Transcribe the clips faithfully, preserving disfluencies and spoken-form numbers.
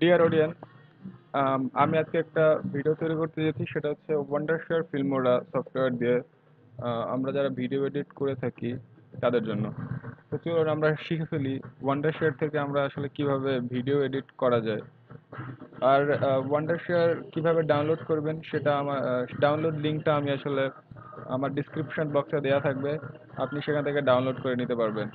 dear audience आमी आज के एक टा वीडियो तैयार करते जाती शेटा से Wondershare Filmora सॉफ्टवेयर दिए अमरा जरा वीडियो एडिट करे थकी तादर जन्नो तो चलो अमरा शिखे फेली Wondershare थे के अमरा आशले किभाबे वीडियो एडिट करा जाए और Wondershare किभाबे डाउनलोड करबेन शेटा आमा डाउनलोड लिंकटा आमी आशले आमार डिस्क्रिप्शन बक्से देया थाकबे आपनी सेखान थेके डाउनलोड करे निते पारबेन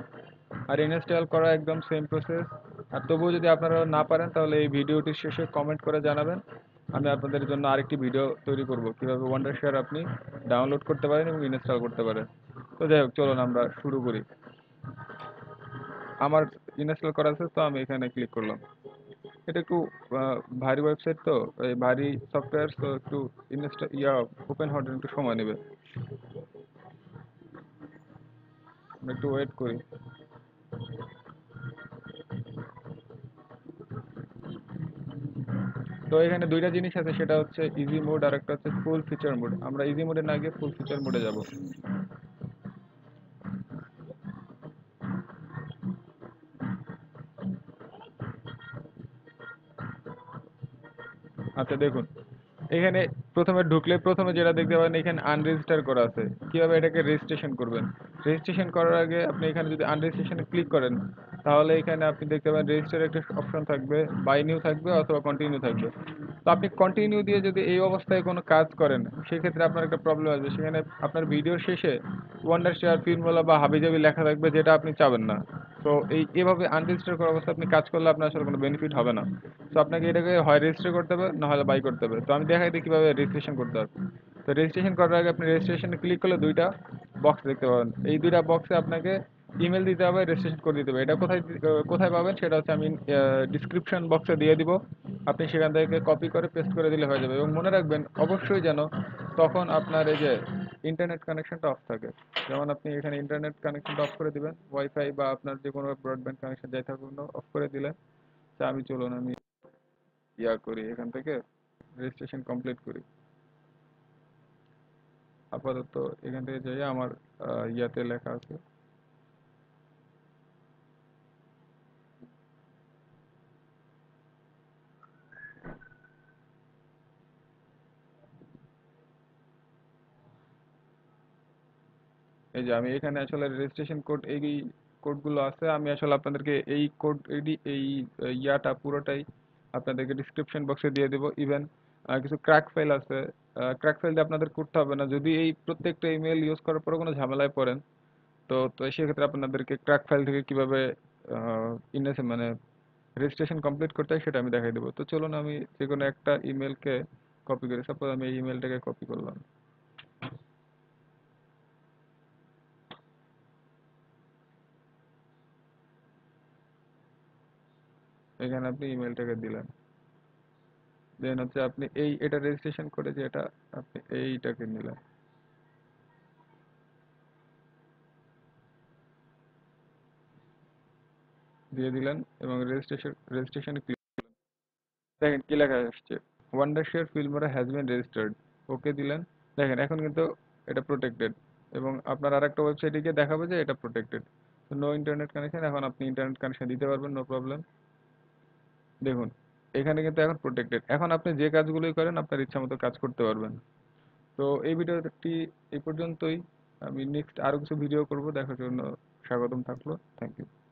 আর ইনস্টল করা একদম সেম প্রসেস আর তবুও যদি আপনারা না পারেন তাহলে এই ভিডিওটির শেষে কমেন্ট করে জানাবেন আমি আপনাদের জন্য আরেকটি ভিডিও তৈরি করব কিভাবে Wondershare আপনি ডাউনলোড করতে পারেন এবং ইনস্টল করতে পারেন তো যাই হোক চলুন আমরা শুরু করি আমার ইনস্টল করা আছে তো আমি এখানে ক্লিক করলাম এটা একটু ভারী ওয়েবসাইট তো এই ভারী সফটওয়্যার তো একটু ইনস্টল ইয়া ওপেন হতে একটু সময় নেবে একটু ওয়েট করি तो এখানে দুইটা জিনিস আছে সেটা হচ্ছে ইজি মোড আর একটা হচ্ছে ফুল ফিচার মোড আমরা ইজি মোডে না গিয়ে ফুল ফিচার মোডে যাব আচ্ছা দেখুন এখানে প্রথমে ঢুকলে প্রথমে যেটা দেখতে পাবেন এখানে আনরেজিস্টার করা আছে কিভাবে এটাকে রেজিস্ট্রেশন করবেন রেজিস্ট্রেশন করার আগে আপনি এখানে যদি আনরেজিস্ট্রেশনে ক্লিক করেন তাহলে এখানে আপনি দেখতে পাবেন রেজিস্টার একটা অপশন থাকবে বাই নিউ থাকবে অথবা কন্টিনিউ থাকবে তো আপনি কন্টিনিউ দিয়ে যদি এই অবস্থায় কোনো কাজ করেন সেই ক্ষেত্রে আপনার একটা প্রবলেম আসবে সেখানে আপনার ভিডিওর শেষে Wondershare Filmora বা হাবিজাবি লেখা থাকবে যেটা আপনি চাবেন না তো এই এভাবে আনরেজিস্টার করার অবস্থা আপনি কাজ করলে আপনার আসলে কোনো বেনিফিট হবে না তো আপনাকে এটাকে হয় রেজিস্টার করতে হবে না হলে বাই করতে হবে তো আমি দেখাই দিই কিভাবে রেজিস্ট্রেশন করতে হবে তো রেজিস্ট্রেশন করার আগে আপনি রেজিস্ট্রেশনে ক্লিক করলে দুইটা বক্স দেখতে পাবেন এই দুইটা বক্সে আপনাকে ইমেল দিতে হবে রেজিস্ট্রেশন করে দিতে হবে এটা কোথায় কোথায় পাবেন সেটা হচ্ছে আমি ডেসক্রিপশন বক্সে দিয়ে দিব আপনি সেখান থেকে কপি করে পেস্ট করে দিলে হয়ে যাবে এবং মনে রাখবেন অবশ্যই যেন তখন আপনার এই যে ইন্টারনেট কানেকশনটা অফ থাকে যেমন আপনি এখানে ইন্টারনেট কানেকশনটা অফ করে দিবেন ওয়াইফাই বা আপনার যে কোনো ব্রডব্যান্ড কানেকশন যাই থাকুক না অফ করে দিলেন তা আমি চলুন আমি ইয়া করি এখান থেকে রেজিস্ট্রেশন কমপ্লিট করি আপাতত এখান থেকে যাই আমার ইয়াতে লেখা আছে এই যে আমি এখানে আসলে রেজিস্ট্রেশন কোড এই কোডগুলো আছে আমি আসলে আপনাদেরকে এই কোড এই ইয়াটা পুরোটাই আপনাদেরকে ডেসক্রিপশন বক্সে দিয়ে দেব इवन কিছু ক্র্যাক ফাইল আছে ক্র্যাক ফাইল দিয়ে আপনাদের করতে হবে না যদি এই প্রত্যেকটা ইমেল ইউজ করার পরে কোনো ঝামেলায় পড়েন তো তো সেই ক্ষেত্রে আপনাদেরকে ক্র্যাক ফাইল থেকে কিভাবে ইনসে মানে রেজিস্ট্রেশন কমপ্লিট করতে হয় সেটা আমি দেখাই দেব তো চলুন আমি যে কোনো একটা ইমেলকে কপি করি সাপোজ আমি এই ইমেলটাকে কপি করলাম এখানে আপনি ইমেলটাকে দিলেন দেন হচ্ছে আপনি এই এটা রেজিস্ট্রেশন করে যে এটা আপনি এইটাকে নিলেন দিয়ে দিলেন এবং রেজিস্ট্রেশন রেজিস্ট্রেশনে ক্লিক করলেন দেখেন কি লেখা আসছে Wondershare Filmora has been registered ওকে দিলেন দেখেন এখন কিন্তু এটা প্রোটেক্টেড এবং আপনার আরেকটা ওয়েবসাইটে গিয়ে দেখাবে যে এটা প্রোটেক্টেড তো নো ইন্টারনেট কানেকশন এখন আপনি ইন্টারনেট কানেকশন দিতে পারবেন নো প্রবলেম দেখুন এখানে কিন্তু এখন প্রোটেক্টেড এখন আপনি যে কাজগুলোই করেন আপনার ইচ্ছামতো কাজ করতে পারবেন তো এই ভিডিওটি এই পর্যন্তই আমি নেক্সট আরো কিছু ভিডিও করব দেখার জন্য স্বাগতম থাকলো থ্যাংক ইউ